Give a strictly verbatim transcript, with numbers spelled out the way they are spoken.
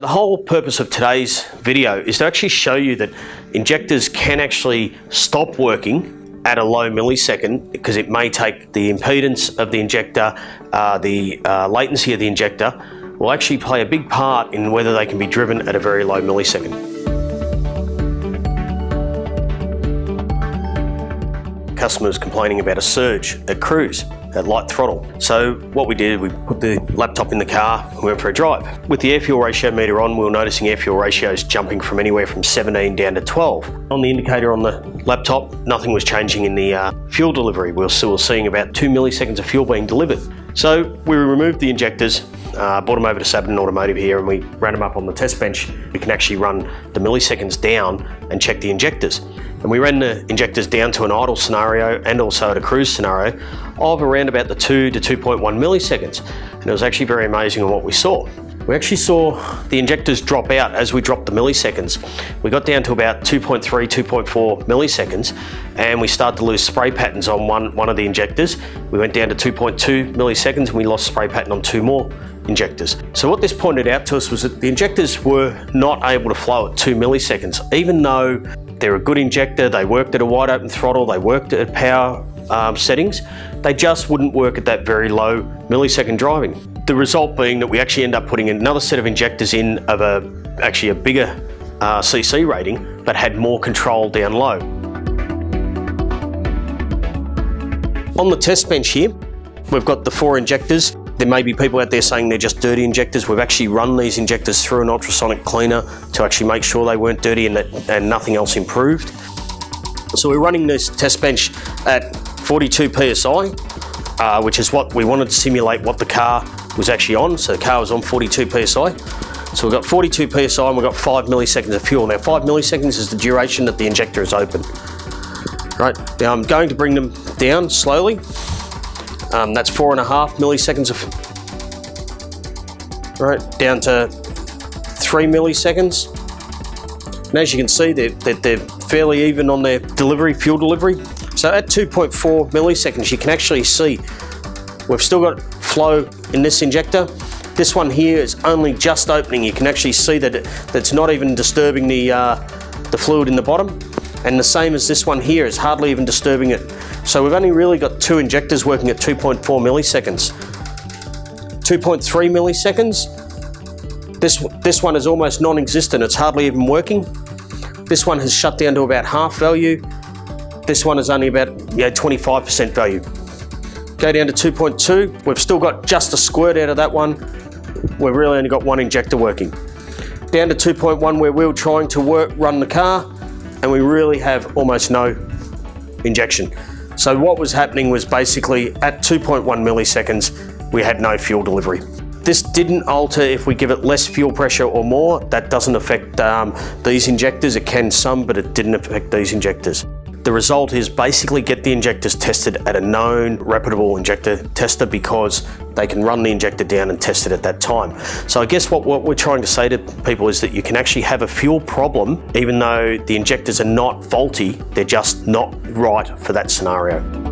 The whole purpose of today's video is to actually show you that injectors can actually stop working at a low millisecond because it may take the impedance of the injector, uh, the uh, latency of the injector will actually play a big part in whether they can be driven at a very low millisecond. Customers complaining about a surge at cruise, at light throttle. So what we did, we put the laptop in the car and went for a drive. With the air fuel ratio meter on, we were noticing air fuel ratios jumping from anywhere from seventeen down to twelve. On the indicator on the laptop, nothing was changing in the uh, fuel delivery. We were still seeing about two milliseconds of fuel being delivered. So we removed the injectors, uh, brought them over to Sabin Automotive here, and we ran them up on the test bench. We can actually run the milliseconds down and check the injectors. And we ran the injectors down to an idle scenario and also at a cruise scenario of around about the two to two point one milliseconds. And it was actually very amazing on what we saw. We actually saw the injectors drop out as we dropped the milliseconds. We got down to about two point three, two point four milliseconds, and we started to lose spray patterns on one, one of the injectors. We went down to two point two milliseconds and we lost spray pattern on two more injectors. So what this pointed out to us was that the injectors were not able to flow at two milliseconds, even though they're a good injector, they worked at a wide open throttle, they worked at power um, settings, they just wouldn't work at that very low millisecond driving. The result being that we actually end up putting another set of injectors in of a actually a bigger uh, C C rating, but had more control down low. On the test bench here, we've got the four injectors. There may be people out there saying they're just dirty injectors. We've actually run these injectors through an ultrasonic cleaner to actually make sure they weren't dirty and, that, and nothing else improved. So we're running this test bench at forty-two P S I, uh, which is what we wanted to simulate what the car was actually on. So the car was on forty-two P S I. So we've got forty-two P S I and we've got five milliseconds of fuel. Now five milliseconds is the duration that the injector is open. Right, now I'm going to bring them down slowly. Um, that's four and a half milliseconds of, right, down to three milliseconds. And as you can see, they're, they're, they're fairly even on their delivery, fuel delivery. So at two point four milliseconds, you can actually see we've still got flow in this injector. This one here is only just opening. You can actually see that it, that's not even disturbing the, uh, the fluid in the bottom. And the same as this one here, is hardly even disturbing it. So we've only really got two injectors working at two point four milliseconds. two point three milliseconds. This, this one is almost non-existent, it's hardly even working. This one has shut down to about half value. This one is only about yeah, twenty-five percent value. Go down to two point two, we've still got just a squirt out of that one. We've really only got one injector working. Down to two point one where we were trying to work, run the car, and we really have almost no injection. So what was happening was basically at two point one milliseconds, we had no fuel delivery. This didn't alter if we give it less fuel pressure or more. That doesn't affect um, these injectors. It can some, but it didn't affect these injectors. The result is basically get the injectors tested at a known reputable injector tester because they can run the injector down and test it at that time. So I guess what, what we're trying to say to people is that you can actually have a fuel problem even though the injectors are not faulty, they're just not right for that scenario.